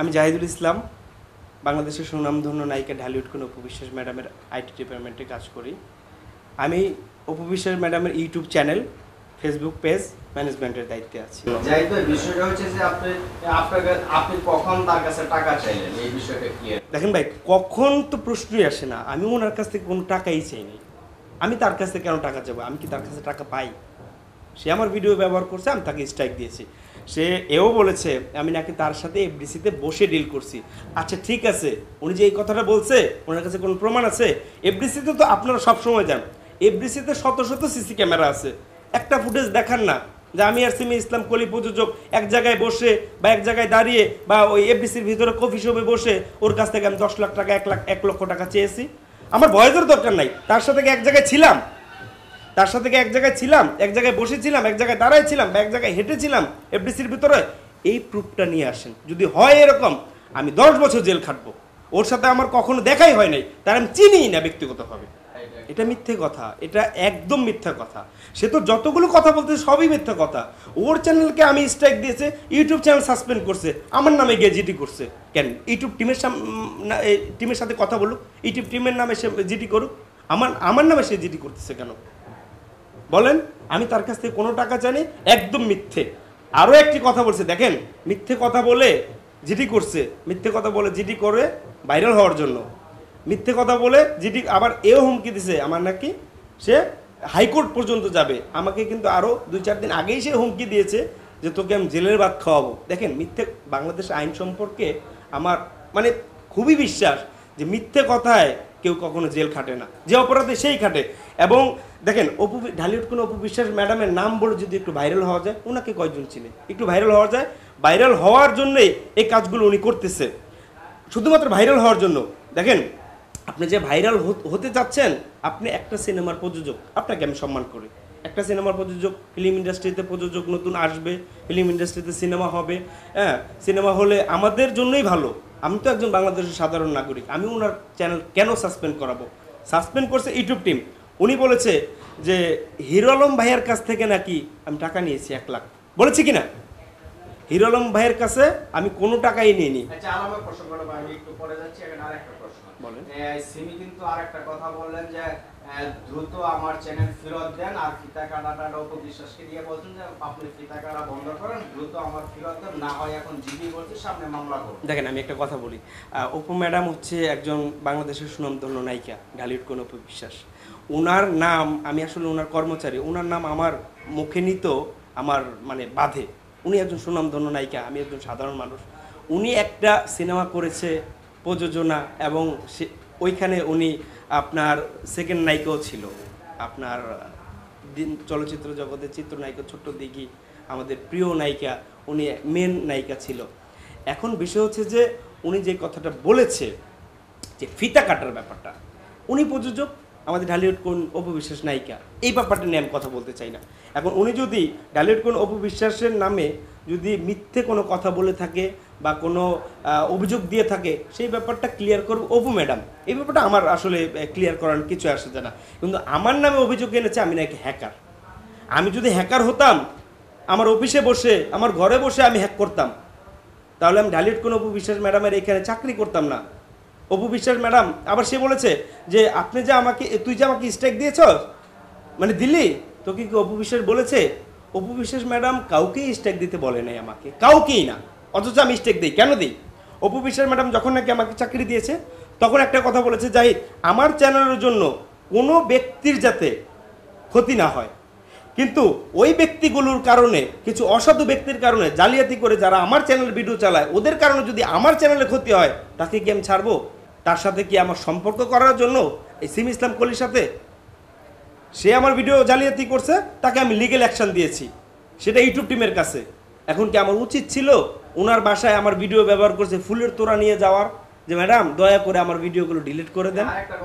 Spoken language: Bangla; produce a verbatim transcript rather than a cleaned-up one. আমি জাহিদুল ইসলাম বাংলাদেশের সুনামধন্য নায়িকা ঢালিউড কোন অপু বিশ্বাস ম্যাডামের আইটি ডিপার্টমেন্টে কাজ করি। আমি অপু বিশ্বাস ম্যাডামের ইউটিউব চ্যানেল ফেসবুক পেজ ম্যানেজমেন্টের দায়িত্বে আছি। জাহিদ ভাই, বিষয়টা হচ্ছে যে আপনি আপনার আপনি কখন তার কাছে টাকা চাইলেন, এই বিষয়টা কি? দেখেন ভাই, কখন তো প্রশ্নই আসে না। আমি ওনার কাছ থেকে কোনো টাকাই চাইনি। আমি তার কাছে কেন টাকা চাইবো? আমি কি তার কাছে টাকা পাই? সে আমার ভিডিও ব্যবহার করছে, আমি তাকে স্ট্রাইক দিয়েছি। সে এও বলেছে আমি নাকি তার সাথে এফডিসিতে বসে ডিল করছি। আচ্ছা ঠিক আছে, উনি যে এই কথাটা বলছে ওনার কাছে কোনো প্রমাণ আছে? এফডিসিতে তো আপনারা সবসময় যান, এফডিসিতে শত শত সিসি ক্যামেরা আছে। একটা ফুটেজ দেখান না যে আমি আর সিমি ইসলাম কলি প্রযোজক এক জায়গায় বসে বা এক জায়গায় দাঁড়িয়ে বা ওই এফডিসির ভিতরে কফি শপে বসে ওর কাছ থেকে আমি দশ লাখ টাকা এক লাখ এক লক্ষ টাকা চেয়েছি। আমার ভয়ের দরকার নাই। তার সাথে এক জায়গায় ছিলাম, তার সাথে এক জায়গায় ছিলাম, এক জায়গায় বসেছিলাম, এক জায়গায় দাঁড়াইছিলাম বা এক জায়গায় হেঁটেছিলাম এফডিসির ভিতরে। এই প্রুফটা নিয়ে আসেন। যদি হয় এরকম, আমি দশ বছর জেল খাটবো। ওর সাথে আমার কখনো দেখাই হয় নাই, তার আমি চিনিই না ব্যক্তিগতভাবে। এটা মিথ্যে কথা, এটা একদম মিথ্যা কথা। সে তো যতগুলো কথা বলতেছে সবই মিথ্যা কথা। ওর চ্যানেলকে আমি স্ট্রাইক দিয়েছে, ইউটিউব চ্যানেল সাসপেন্ড করছে, আমার নামে গেজিটি করছে। কেন ইউটিউব টিমের সাম টিমের সাথে কথা বলুক, ইউটিউব টিমের নামে সে জিটি করুক, আমার আমার নামে সে জিটি করতেছে কেন বলেন? আমি তার কাছ থেকে কোনো টাকা চাইনি, একদম মিথ্যে। আরও একটি কথা বলছে, দেখেন মিথ্যে কথা বলে জিটি করছে, মিথ্যে কথা বলে জিটি করে ভাইরাল হওয়ার জন্য, মিথ্যে কথা বলে জিটি। আবার এও হুমকি দিছে আমার নাকি সে হাইকোর্ট পর্যন্ত যাবে। আমাকে কিন্তু আরও দুই চার দিন আগেই সে হুমকি দিয়েছে যে তোকে আমি জেলের ভাত খাওয়াবো। দেখেন মিথ্যে, বাংলাদেশ আইন সম্পর্কে আমার মানে খুবই বিশ্বাস যে মিথ্যে কথায় কেউ কখনো জেল খাটে না, যে অপরাধে সেই খাটে। এবং দেখেন অপু ঢালিউড কোনো অপু বিশ্বাস ম্যাডামের নাম বলে যদি একটু ভাইরাল হওয়া যায়, ওনাকে কয়জন চিনে? একটু ভাইরাল হওয়া যায়। ভাইরাল হওয়ার জন্যই এই কাজগুলো উনি করতেছে, শুধুমাত্র ভাইরাল হওয়ার জন্য। দেখেন আপনি যে ভাইরাল হতে চাচ্ছেন, আপনি একটা সিনেমার প্রযোজক, আপনাকে আমি সম্মান করি। একটা সিনেমার প্রযোজক, ফিল্ম ইন্ডাস্ট্রিতে প্রযোজক নতুন আসবে, ফিল্ম ইন্ডাস্ট্রিতে সিনেমা হবে। হ্যাঁ, সিনেমা হলে আমাদের জন্যই ভালো। আমি তো একজন বাংলাদেশের সাধারণ নাগরিক, আমি ওনার চ্যানেল কেন সাসপেন্ড করাবো? সাসপেন্ড করছে ইউটিউব টিম। উনি বলেছে যে হিরো আলম ভাইয়ের কাছ থেকে নাকি আমি টাকা নিয়েছি এক লাখ, বলেছি কি না? হিরো আলম ভাইয়ের কাছে আমি কোনো টাকাই নিইনি। আচ্ছা, আমার প্রশ্নটা আমি একটু পরে যাচ্ছি, এখন আরেকটা প্রশ্ন বলেন। সিমি কিন্তু আরেকটা কথা বললেন যে দ্রুত আমার চ্যানেল ফেরত দেন, আর ফিতা কাটাটা অপু বিশ্বাসকে দিয়ে বলছেন যে আপনি ফিতা কাটা বন্ধ করেন, দ্রুত আমার ফেরত দেন, না হয় এখন জিডি বলছে, সামনে মামলা করব। দেখেন আমি একটা কথা বলি, অপু ম্যাডাম হচ্ছে একজন বাংলাদেশের সুনামধন্য নায়িকা ঢালিউড কোন অপু বিশ্বাস। ওনার নাম, আমি আসলে ওনার কর্মচারী, ওনার নাম আমার মুখে নিত আমার মানে বাধে। উনি একজন সুনামধন্য নায়িকা, আমি একজন সাধারণ মানুষ। উনি একটা সিনেমা করেছে প্রযোজনা, এবং সে ওইখানে উনি আপনার সেকেন্ড নায়িকাও ছিল, আপনার দিন চলচ্চিত্র জগতের চিত্রনায়িকা ছোট্ট দিঘি, আমাদের প্রিয় নায়িকা, উনি মেন নায়িকা ছিল। এখন বিষয় হচ্ছে যে উনি যে কথাটা বলেছে যে ফিতা কাটার ব্যাপারটা, উনি প্রযোজক, আমাদের ঢালিউড কোন অপু বিশ্বাস নায়িকা, এই ব্যাপারটা নিয়ে আমি কথা বলতে চাই না। এখন উনি যদি ঢালিউড কোন অপু বিশ্বাসের নামে যদি মিথ্যে কোনো কথা বলে থাকে বা কোনো অভিযোগ দিয়ে থাকে, সেই ব্যাপারটা ক্লিয়ার করব অপু ম্যাডাম। এই ব্যাপারটা আমার আসলে ক্লিয়ার করার কিছু আসে জানা। কিন্তু আমার নামে অভিযোগ এনেছে আমি নাকি হ্যাকার। আমি যদি হ্যাকার হতাম, আমার অফিসে বসে আমার ঘরে বসে আমি হ্যাক করতাম, তাহলে আমি ঢালিউড কোন অপু বিশ্বাস ম্যাডামের এখানে চাকরি করতাম না। অপু বিশ্বাস ম্যাডাম আবার সে বলেছে যে আপনি যে আমাকে তুই যে আমাকে স্ট্রাইক দিয়েছ মানে দিলি, তো কি অপু বিশ্বাস বলেছে? অপু বিশ্বাস ম্যাডাম কাউকেই স্ট্রাইক দিতে বলে নাই আমাকে, কাউকেই না, অথচ আমি স্ট্রাইক দিই। কেন দিই? অপু বিশ্বাস ম্যাডাম যখন নাকি আমাকে চাকরি দিয়েছে তখন একটা কথা বলেছে, জাহিদ আমার চ্যানেলের জন্য কোনো ব্যক্তির যাতে ক্ষতি না হয়, কিন্তু ওই ব্যক্তিগুলোর কারণে, কিছু অসাধু ব্যক্তির কারণে জালিয়াতি করে যারা আমার চ্যানেল ভিডিও চালায়, ওদের কারণে যদি আমার চ্যানেলে ক্ষতি হয় তাকে কি আমি ছাড়বো? তার সাথে কি আমার সম্পর্ক করার জন্য এই সিমি ইসলাম কলির সাথে সে আমার ভিডিও জালিয়াতি করছে, তাকে আমি লিগেল অ্যাকশন দিয়েছি, সেটা ইউটিউব টিমের কাছে। এখন কি আমার উচিত ছিল ওনার বাসায় আমার ভিডিও ব্যবহার করছে ফুলের তোড়া নিয়ে যাওয়ার, যে ম্যাডাম দয়া করে আমার ভিডিওগুলো ডিলিট করে দেন?